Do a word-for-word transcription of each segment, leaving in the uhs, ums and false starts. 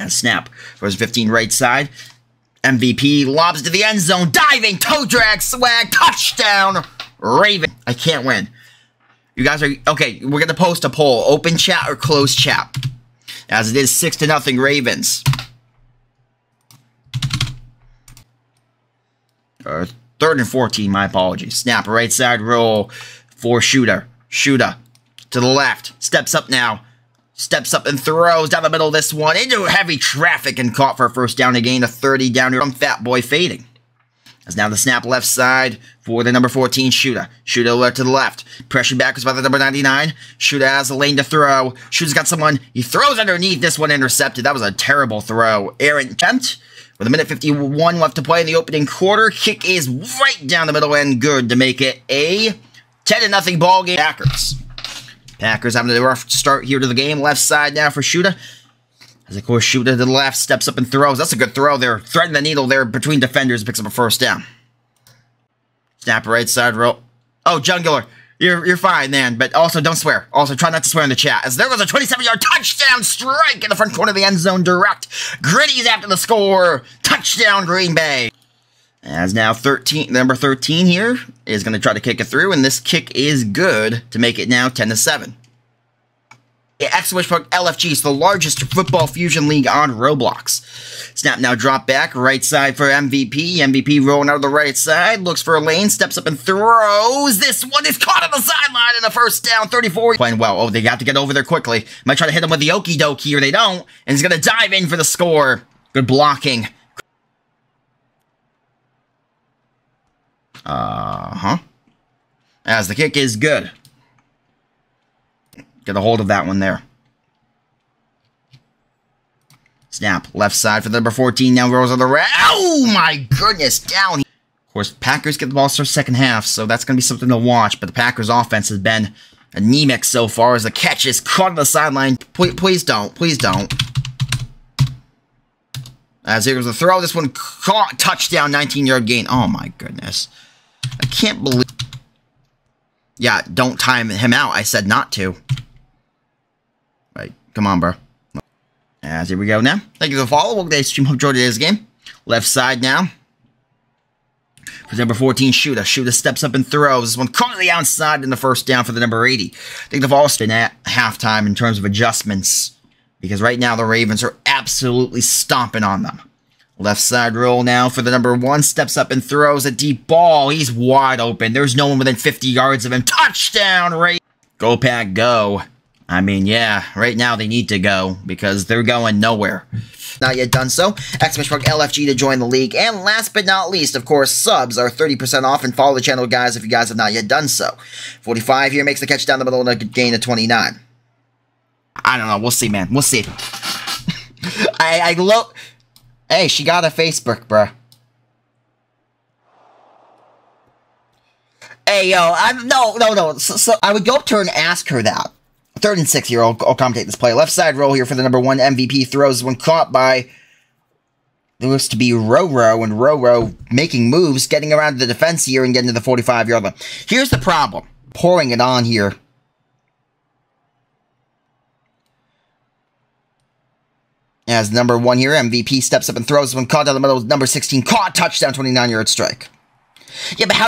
and snap. First fifteen right side. M V P lobs to the end zone. Diving, toe drag, swag, touchdown, Raven. I can't win. You guys are, okay, we're going to post a poll. Open chat or closed chat? As it is six to nothing Ravens. Uh, third and fourteen, my apologies. Snap, right side roll for shooter. Shooter to the left. Steps up now. Steps up and throws down the middle of this one into heavy traffic and caught for a first down again. A thirty down here from Fat Boy fading. As now the snap left side for the number fourteen shooter. Shooter alert to the left. Pressure backwards by the number ninety-nine. Shooter has a lane to throw. Shooter's got someone. He throws underneath. This one intercepted. That was a terrible throw. Errant attempt. With a minute fifty-one left to play in the opening quarter. Kick is right down the middle and good to make it a ten to nothing ball game. Packers. Packers having a rough start here to the game. Left side now for Shooter. As, of course, Shooter to the left, steps up and throws. That's a good throw there. Threading the needle there between defenders. Picks up a first down. Snap right side roll. Oh, Jungler, you're, you're fine, man. But also, don't swear. Also, try not to swear in the chat. As there was a twenty-seven yard touchdown strike in the front corner of the end zone direct. Gritty's after the score. Touchdown, Green Bay. As now thirteen, number thirteen here is going to try to kick it through, and this kick is good to make it now ten to seven. Exclamation mark L F G is the largest Football Fusion league on Roblox. Snap now drop back, right side for M V P. M V P rolling out of the right side, looks for a lane, steps up and throws. This one is caught on the sideline and a first down, thirty-four. Playing well. Oh, they have to get over there quickly. Might try to hit him with the okie dokie, or they don't, and he's going to dive in for the score. Good blocking. Uh-huh. As the kick is good. Get a hold of that one there. Snap. Left side for the number fourteen. Now rolls on the right. Oh, my goodness. Down. Of course, Packers get the ball start second half, so that's going to be something to watch. But the Packers offense has been anemic so far as the catch is caught on the sideline. Please, please don't. Please don't. As here was the throw. This one caught. Touchdown. nineteen yard gain. Oh, my goodness. I can't believe. Yeah, don't time him out. I said not to. Right, come on, bro. As here we go now. Thank you for the follow. Welcome to the stream. Hope you enjoyed today's game. Left side now. For number fourteen, Shooter. Shooter steps up and throws. This one caught the outside in the first down for the number eighty. I think they've all been at halftime in terms of adjustments. Because right now the Ravens are absolutely stomping on them. Left side roll now for the number one. Steps up and throws a deep ball. He's wide open. There's no one within fifty yards of him. Touchdown, Ray. Go, Pack, go. I mean, yeah, right now they need to go because they're going nowhere. Not yet done so. Exclamation mark L F G to join the league. And last but not least, of course, subs are thirty percent off. And follow the channel, guys, if you guys have not yet done so. forty-five here makes the catch down the middle and a gain of twenty-nine. I don't know. We'll see, man. We'll see. I, I love... Hey, she got a Facebook, bruh. Hey, yo, I'm... No, no, no. So, so I would go up to her and ask her that. Third and sixth here, I'll, I'll commentate this play. Left side roll here for the number one M V P throws when caught by... There was to be Roro, and Roro making moves, getting around the defense here and getting to the forty-five yard line. Here's the problem. Pouring it on here. As number one here, M V P steps up and throws one caught down the middle. Number sixteen caught touchdown, twenty-nine yard strike. Yeah, but how?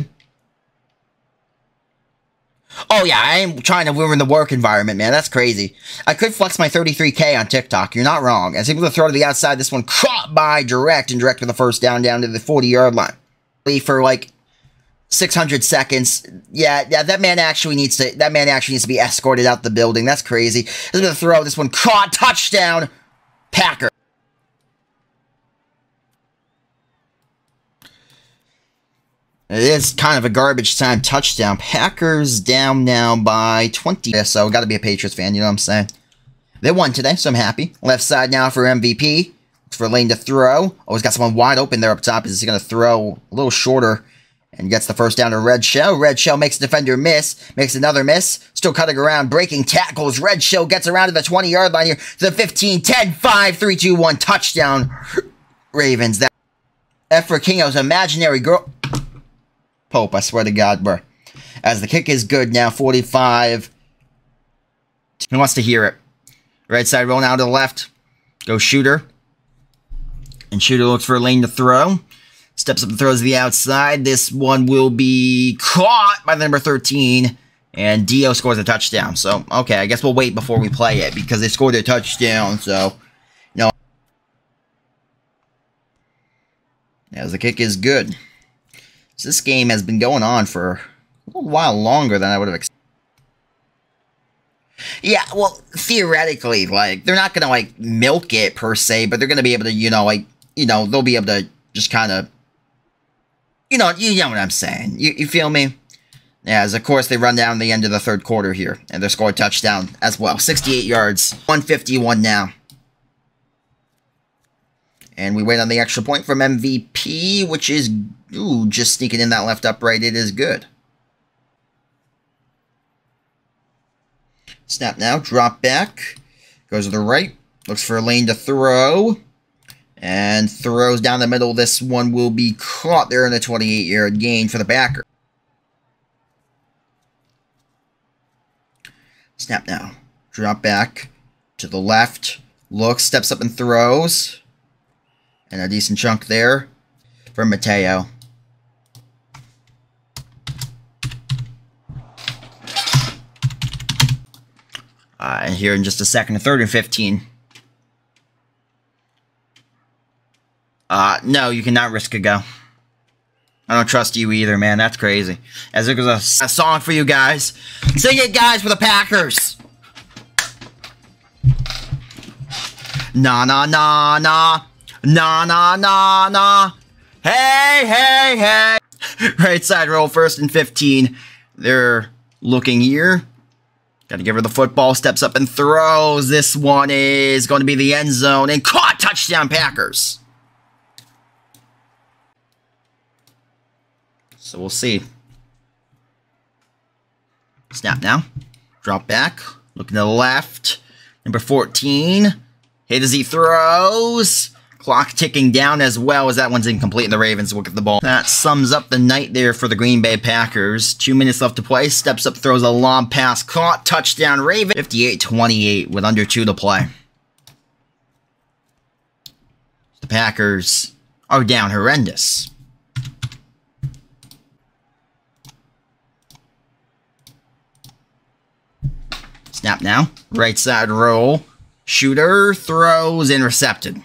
Oh yeah, I am trying to ruin the work environment, man. That's crazy. I could flex my thirty-three K on TikTok. You're not wrong. As able to throw to the outside, this one caught by direct and direct with the first down down to the forty yard line. For like six hundred seconds. Yeah, yeah, that man actually needs to. That man actually needs to be escorted out the building. That's crazy. As able to throw this one caught touchdown. Packer. It is kind of a garbage time touchdown. Packers down now by twenty. So, gotta be a Patriots fan, you know what I'm saying? They won today, so I'm happy. Left side now for M V P. Looks for Lane to throw. Oh, he's got someone wide open there up top. Is he gonna throw a little shorter and gets the first down to Red Shell? Red Shell makes the defender miss. Makes another miss. Still cutting around, breaking tackles. Red Shell gets around to the twenty yard line here. To the fifteen, ten, five, three, two, one. Touchdown, Ravens. That Efrakinho's imaginary girl. Pope, I swear to God, bro. As the kick is good now, forty-five. Who wants to hear it? Right side rolling out to the left. Go Shooter. And shooter looks for a lane to throw. Steps up and throws to the outside. This one will be caught by the number thirteen. And Dio scores a touchdown. So, okay, I guess we'll wait before we play it because they scored a touchdown. So, you know. As the kick is good. So this game has been going on for a little while longer than I would have expected. Yeah, well, theoretically, like, they're not going to, like, milk it per se, but they're going to be able to, you know, like, you know, they'll be able to just kind of, you know, you know what I'm saying. You, you feel me? As, of course, they run down the end of the third quarter here, and they score a touchdown as well. sixty-eight yards, one fifty-one now. And we wait on the extra point from M V P, which is, ooh, just sneaking in that left upright. It is good. Snap now, drop back, goes to the right, looks for a lane to throw, and throws down the middle. This one will be caught there in a twenty-eight-yard gain for the backer. Snap now, drop back, to the left, looks, steps up and throws, and a decent chunk there for Mateo. Uh, and here in just a second, a third and fifteen. Uh, no, you cannot risk a go. I don't trust you either, man. That's crazy. As it goes, a, a song for you guys. Sing it, guys, for the Packers. Na na na na na na na na. Hey hey hey. Right side roll, first and fifteen. They're looking here. Gotta give her the football, steps up and throws. This one is going to be the end zone and caught, touchdown Packers. So we'll see. Snap now. Drop back. Looking to the left. Number fourteen. Hit as he throws. Clock ticking down as well as that one's incomplete and the Ravens will get the ball. That sums up the night there for the Green Bay Packers. Two minutes left to play. Steps up, throws a long pass. Caught, touchdown Raven. fifty-eight twenty-eight with under two to play. The Packers are down horrendous. Snap now. Right side roll. Shooter throws intercepted.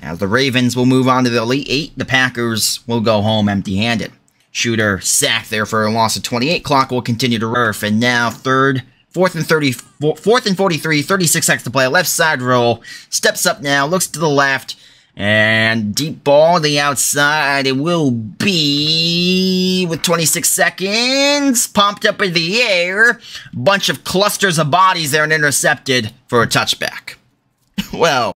As the Ravens will move on to the Elite Eight, the Packers will go home empty-handed. Shooter sacked there for a loss of twenty-eight. Clock will continue to ref, and now third, fourth and thirty, fourth and forty-three, thirty-six seconds to play. Left side roll, steps up now, looks to the left, and deep ball to the outside. It will be with twenty-six seconds, pumped up in the air, bunch of clusters of bodies there, and intercepted for a touchback. Well.